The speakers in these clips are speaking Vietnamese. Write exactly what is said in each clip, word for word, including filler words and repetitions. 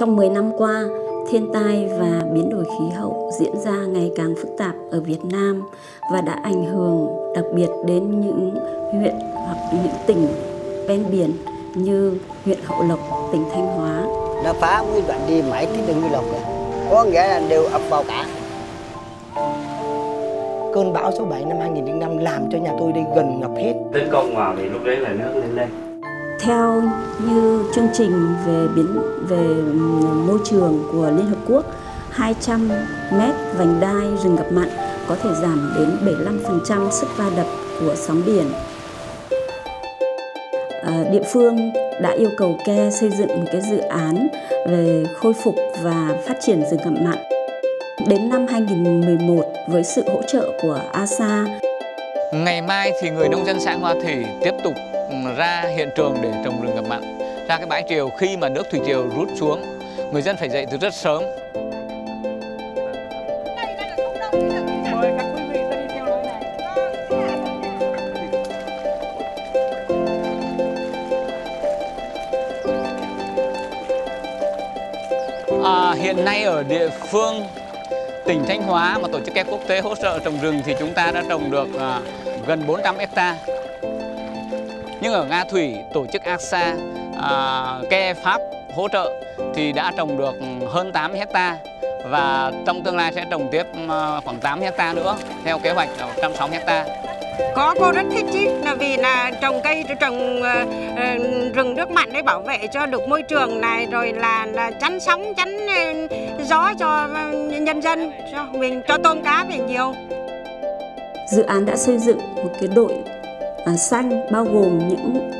Trong mười năm qua, thiên tai và biến đổi khí hậu diễn ra ngày càng phức tạp ở Việt Nam và đã ảnh hưởng đặc biệt đến những huyện hoặc những tỉnh ven biển như huyện Hậu Lộc, tỉnh Thanh Hóa. Nó phá nguyên đoạn đi mãi cái đường Hậu Lộc này, có nghĩa là đều ập vào cả. Cơn bão số bảy năm hai nghìn không trăm linh năm làm cho nhà tôi đi gần ngập hết. Tấn công vào thì lúc đấy là nước lên lên. Theo như chương trình về biến về môi trường của Liên Hợp Quốc, hai trăm mét vành đai rừng ngập mặn có thể giảm đến bảy mươi lăm phần trăm sức va đập của sóng biển. À, địa phương đã yêu cầu ca e xây dựng một cái dự án về khôi phục và phát triển rừng ngập mặn. Đến năm hai nghìn không trăm mười một, với sự hỗ trợ của a ích a. Ngày mai thì người nông dân xã Hoa Thể tiếp tục ra hiện trường để trồng rừng ngập mặn. Ra cái bãi triều, khi mà nước thủy triều rút xuống, người dân phải dậy từ rất sớm. À, hiện nay ở địa phương tỉnh Thanh Hóa mà tổ chức ca e quốc tế hỗ trợ trồng rừng thì chúng ta đã trồng được à, gần bốn trăm héc ta. Nhưng ở Nga Thủy, tổ chức a ích a à, ca e Pháp hỗ trợ thì đã trồng được hơn tám héc ta và trong tương lai sẽ trồng tiếp à, khoảng tám héc ta nữa theo kế hoạch là một trăm sáu mươi héc ta. Có cô rất thích chứ, là vì là trồng cây, trồng uh, rừng nước mặn để bảo vệ cho được môi trường này, rồi là, là chắn sóng, chắn uh, gió cho uh, nhân dân, cho mình, cho tôm cá mình nhiều. Dự án đã xây dựng một cái đội uh, xanh bao gồm những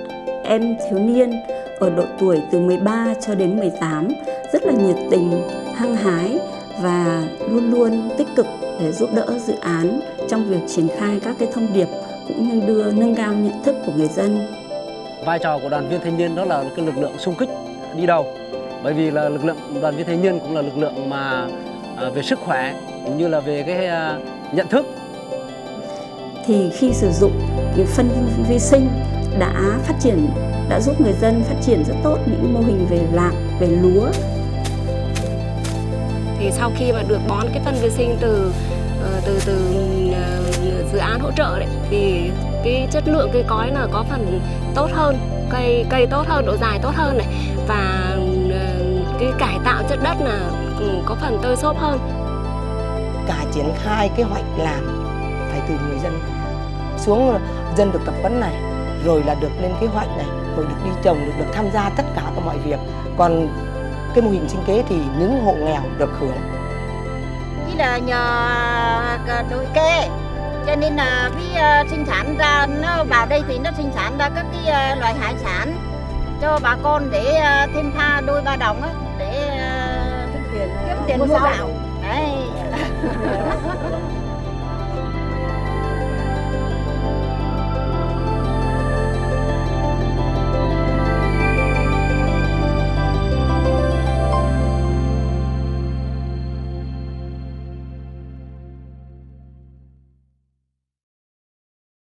em thiếu niên ở độ tuổi từ mười ba cho đến mười tám, rất là nhiệt tình, hăng hái và luôn luôn tích cực để giúp đỡ dự án trong việc triển khai các cái thông điệp cũng như đưa nâng cao nhận thức của người dân. Vai trò của đoàn viên thanh niên đó là cái lực lượng xung kích đi đầu, bởi vì là lực lượng đoàn viên thanh niên cũng là lực lượng mà về sức khỏe cũng như là về cái nhận thức. Thì khi sử dụng những phân vi sinh đã phát triển đã giúp người dân phát triển rất tốt những mô hình về lạc, về lúa. Thì sau khi mà được bón cái phân vi sinh từ từ từ dự án hỗ trợ đấy, thì cái chất lượng cây cói là có phần tốt hơn, cây cây tốt hơn, độ dài tốt hơn này, và cái cải tạo chất đất là có phần tơi xốp hơn. Cả triển khai kế hoạch làm phải từ người dân xuống, dân được tập huấn này, rồi là được lên kế hoạch này, rồi được đi trồng, được được tham gia tất cả các mọi việc. Còn cái mô hình sinh kế thì những hộ nghèo được hưởng. Chỉ là nhờ đội kê, cho nên là cái sinh sản ra nó vào đây thì nó sinh sản ra các cái loại hải sản cho bà con để thêm tha đôi ba đồng á, để kiếm tiền mua gạo.